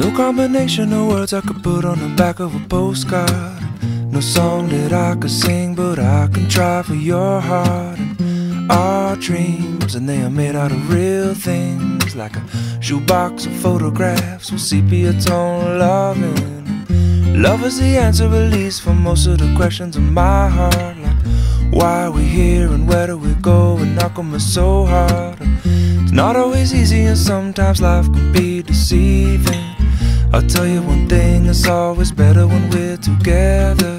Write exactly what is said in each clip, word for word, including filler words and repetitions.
no combination of words I could put on the back of a postcard, no song that I could sing, but I can try for your heart. And our dreams, and they are made out of real things, like a shoebox of photographs with sepia tone loving. Love is the answer, at least for most of the questions in my heart, like why are we here and where do we go, and knock on us so hard. And it's not always easy, and sometimes life can be deceiving. I'll tell you one thing, it's always better when we're together.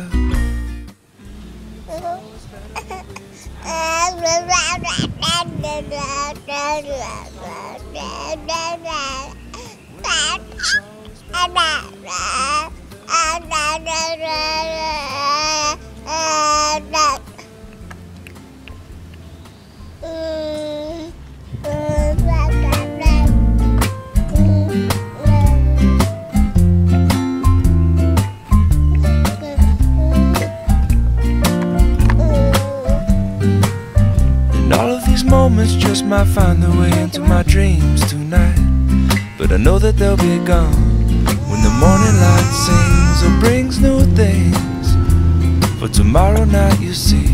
Moments just might find their way into my dreams tonight, but I know that they'll be gone when the morning light sings or brings new things. For tomorrow night you see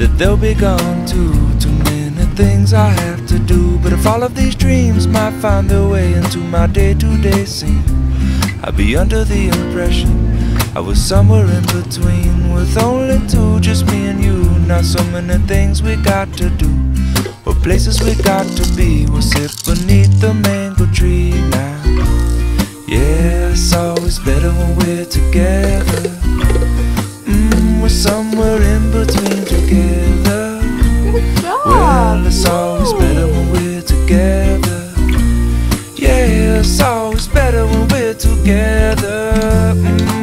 that they'll be gone too. Too many things I have to do, but if all of these dreams might find their way into my day-to-day scene, I'd be under the impression I was somewhere in between, with only two, just me and you. Not so many things we got to do, or places we got to be. We'll sit beneath the mango tree now. Yeah, it's always better when we're together. Mmm, we're somewhere in between together. Well, it's always better when we're together. Yeah, it's always better when we're together. Mm.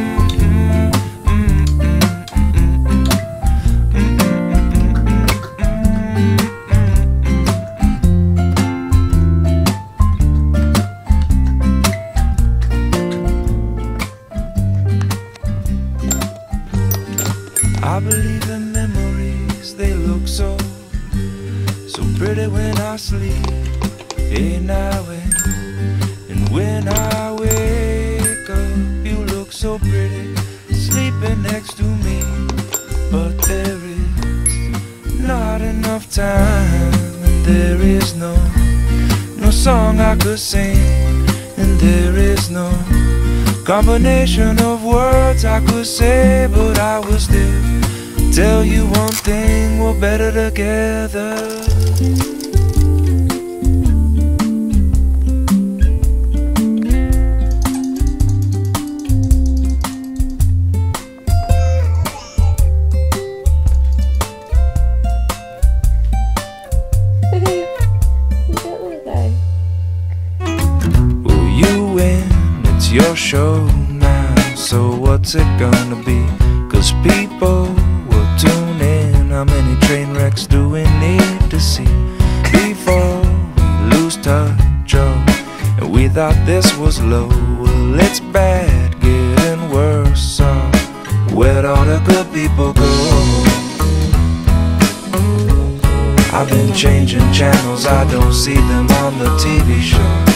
I believe in memories, they look so, so pretty when I sleep. And I wake, and when I wake up, you look so pretty, sleeping next to me. But there is not enough time, and there is no, no song I could sing, and there is no combination of words I could say, but I will still tell you one thing, we're better together. Well, you win, it's your show now, so what's it gonna be? 'Cause people tune in, how many train wrecks do we need to see before we lose touch? Oh, and we thought this was low, well it's bad, getting worse. Oh, where'd all the good people go? I've been changing channels, I don't see them on the T V shows.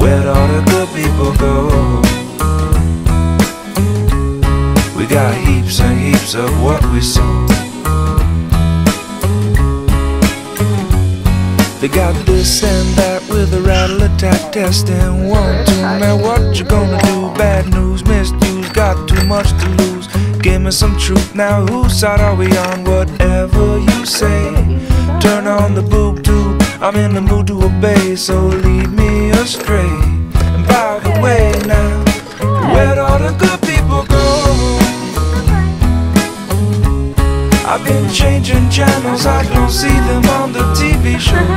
Where'd all the good people go? We got heaps and heaps of what we saw. They got this and that with a rattle attack test and one too. Now what you gonna do? Bad news, misused, got too much to lose. Give me some truth now, whose side are we on? Whatever you say, turn on the boob tube. I'm in the mood to obey, so lead me astray. And by the way now, where'd all the good people go? I've been changing channels, I don't see them on the T V show.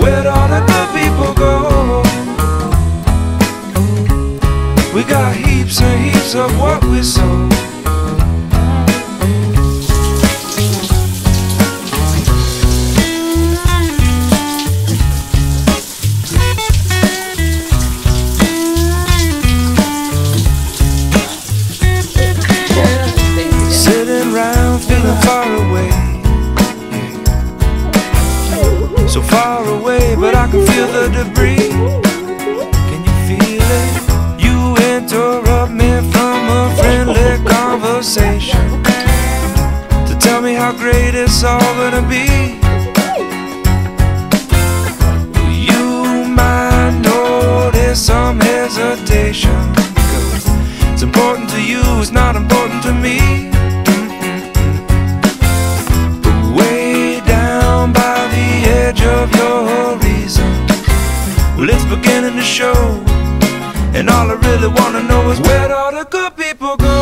Where'd all the good people go? We got heaps and heaps of what we saw. So far away, but I can feel the debris. great it's all gonna be. You might notice some hesitation, 'cause it's important to you, it's not important to me. But way down by the edge of your horizon, well, it's beginning to show. And all I really wanna know is where'd all the good people go?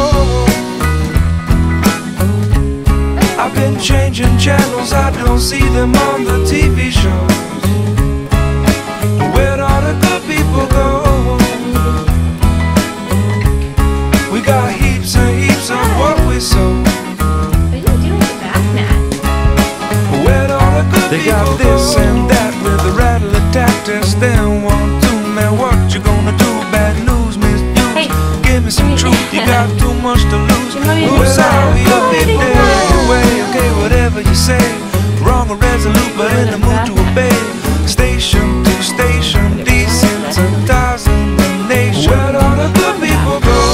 I've been changing channels, I don't see them on the T V shows. Where'd all the good people go? We got heaps and heaps of what we sow. What are you doing with that, Matt? Where'd all the good they people go? They got this go? And that with the rattle of tactics, then one, two, man, what you gonna do? Bad news, misuse, hey. Give me some truth. You got too much to lose. We're sorry, you'll be there away. Okay, whatever you say, wrong or resolute, but in the mood to obey. Station to station, desensitizing the nation. Where'd all the good people go?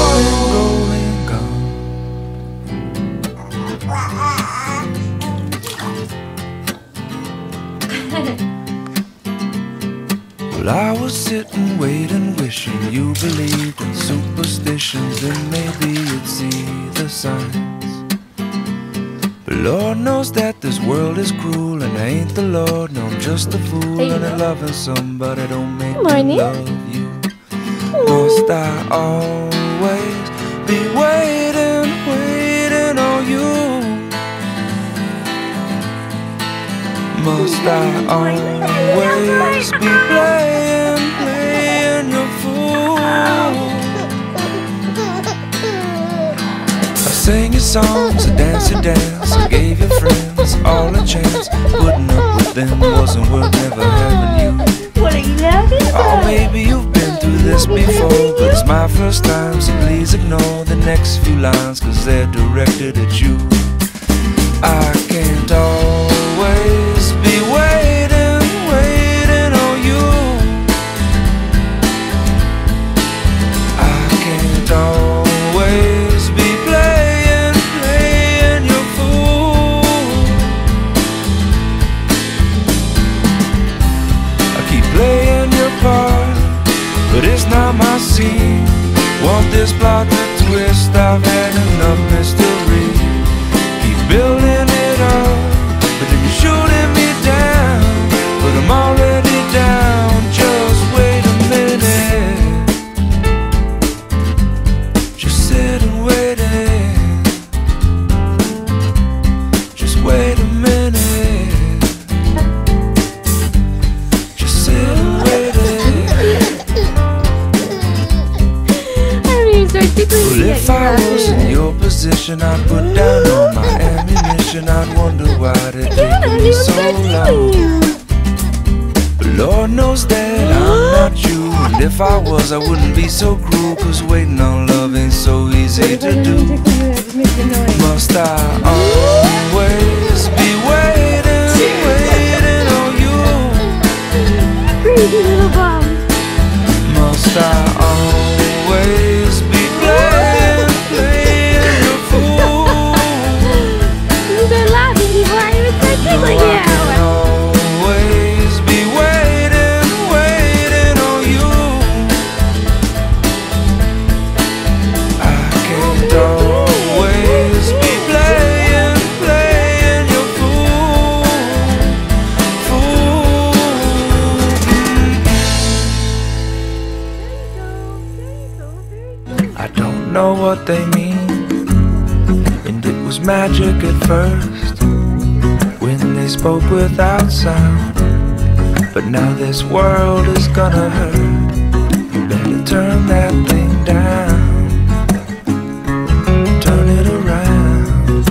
Well, I was sitting, waiting, wishing you believed in superstitions, and maybe you'd see the signs. But Lord knows that this world is cruel, and I ain't the Lord, no, I'm just a fool. And I'm loving somebody don't make me love you. Must I always be waiting, waiting on you? Must I always be playing, playing your fool? I sang your songs, I danced your dance, I gave your friends all a chance. Putting up with them wasn't worth never having you. Oh, maybe you've been through this before, but it's my first time, so please ignore the next few lines, 'cause they're directed at you. I can't always be waiting, waiting on you. I can't always be playing, playing your fool. I keep playing your part, but it's not my scene. Want this plot to twist, I've had enough mystery. Keep building it up, but then you shoot it. I'm already down, just wait a minute. Just sit and wait it. Just wait a minute. Just sit and wait it. I mean, so well, if I was in your position, I'd put down all my ammunition. I'd wonder why it took me so long. Lord knows that I'm not you, and if I was, I wouldn't be so cruel, 'cause waiting on love ain't so easy to do. Must I always be waiting, waiting on you? Crazy little bomb. Must I always be playing, playing the fool? You've been laughing before I even said giggling yet. Know what they mean, and it was magic at first when they spoke without sound, but now this world is gonna hurt. You better turn that thing down, turn it around.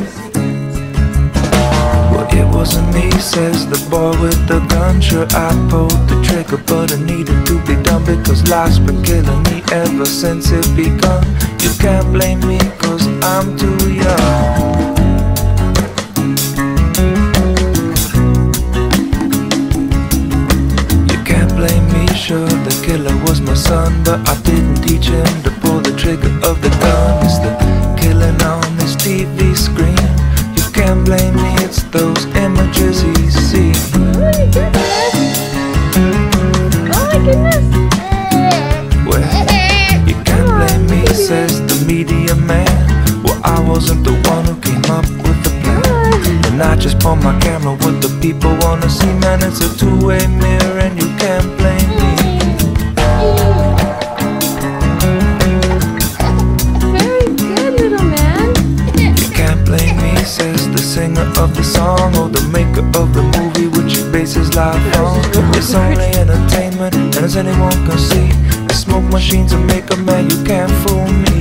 Well, it wasn't me, says the boy with the gun. Sure, I pulled the trigger, but I needed to be done, because life's been killing me ever since it begun. You can't blame me, 'cause I'm too young. You can't blame me, sure the killer was my son, but I didn't teach him to pull the trigger of the gun. It's the killing on this T V screen. You can't can't blame me, it's those images you see. Oh my goodness! Oh my goodness! Well, you can't blame me, says the media man. Well, I wasn't the one who came up with the plan, and I just point my camera what the people wanna see. Man, it's a two-way mirror and you can't blame me. Of the song or the maker of the movie which you base his life on. It's only entertainment and as anyone can see, the smoke machines will make a man, you can't fool me.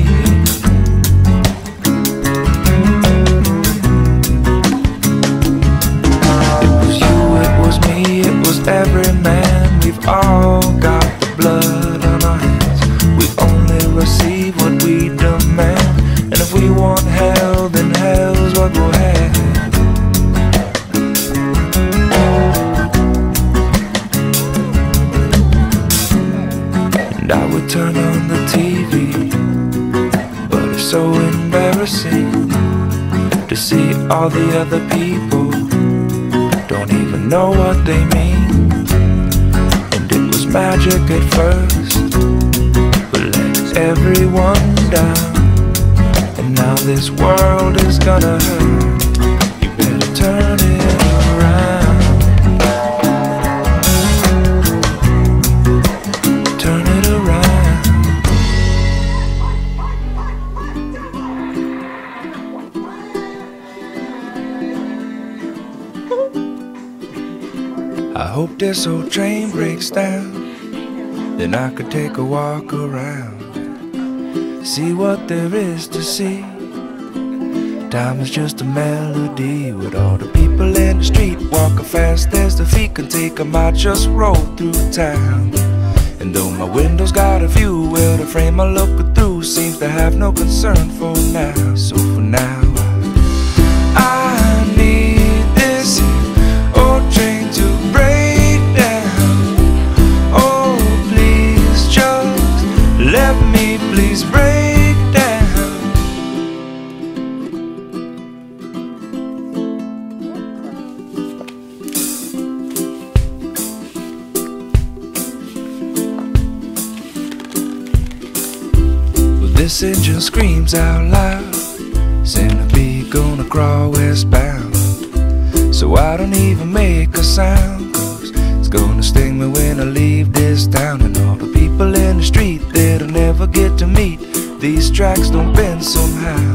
It was you, it was me, it was every man. We've all got the blood on our hands. We only receive what we demand, and if we want hell, then hell's what we'll have. I would turn on the T V, but it's so embarrassing to see all the other people don't even know what they mean. And it was magic at first, but let everyone down, and now this world is gonna hurt. You better turn it around. I hope this old train breaks down, then I could take a walk around, see what there is to see. Time is just a melody with all the people in the street walking fast as the feet can take them. I just roll through town, and though my window's got a view, well, the frame I look through seems to have no concern for now. So for now, I need this old train to break. Let me please break down. Well, this engine screams out loud, saying I'll be gonna crawl westbound. So I don't even make a sound, 'cause it's gonna sting me when I leave this town. And all the people in the street that I never get to meet, these tracks don't bend somehow.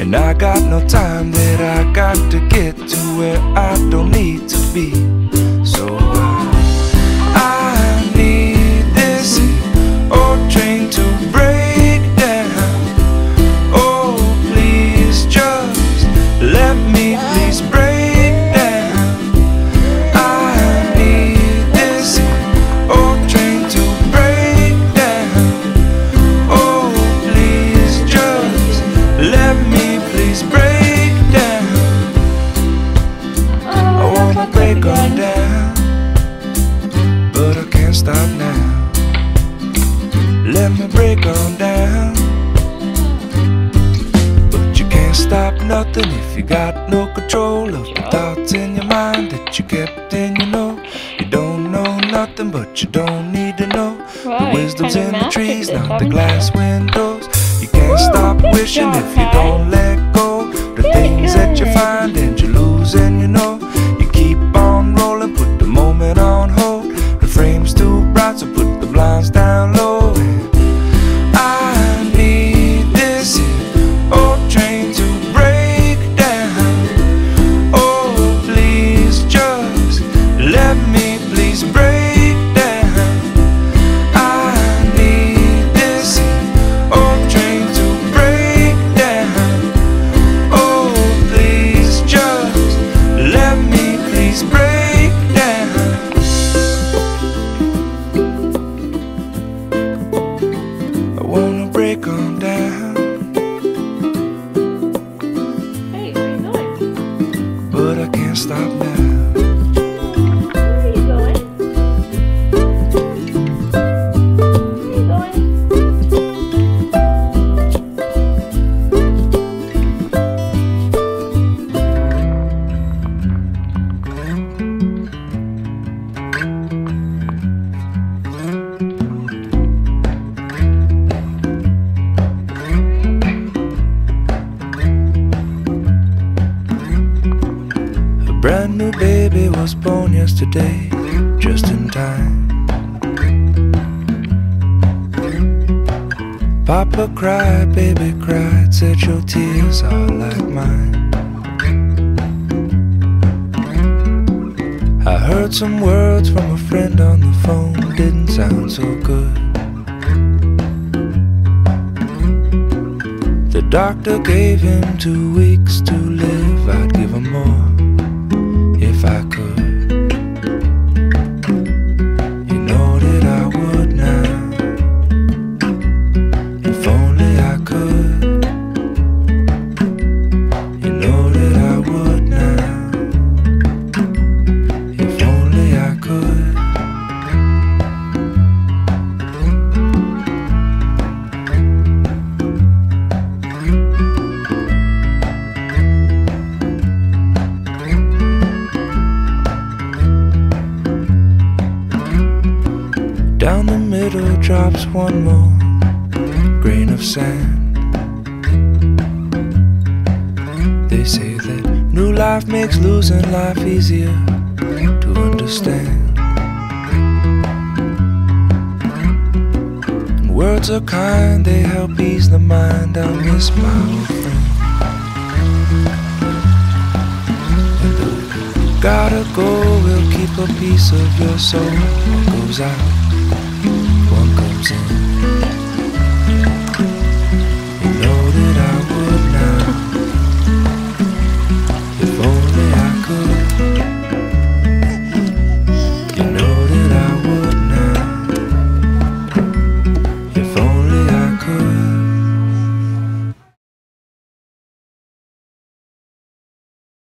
And I got no time that I got to get to where I don't need to be. So I, I need this old train to break down. Oh, please just let me please break. Stop now, let me break on down. But you can't stop nothing if you got no control of the thoughts in your mind that you kept in your know. You don't know nothing, but you don't need to know. Wow, the wisdom's in the trees, not the glass windows. You can't Woo, stop wishing job, if you don't let go. The good things good. that you find and you lose and you know. You keep on rolling, put the moment on hold. Frame's too bright, so put the blinds down low. I need this old train to break down. Oh, please just let me please break down. I need this old train to break down. Oh, please just today, just in time. Papa cried, baby cried, said your tears are like mine. I heard some words from a friend on the phone, didn't sound so good. The doctor gave him two weeks to live, I'd give him more if I could. You know that I would now, if only I could. You know that I would now, if only I could. Down the middle drops one more grain of sand. They say that new life makes losing life easier to understand. And words are kind, they help ease the mind. I miss my old friend. And though gotta go, we'll keep a piece of your soul. One goes out, one comes in.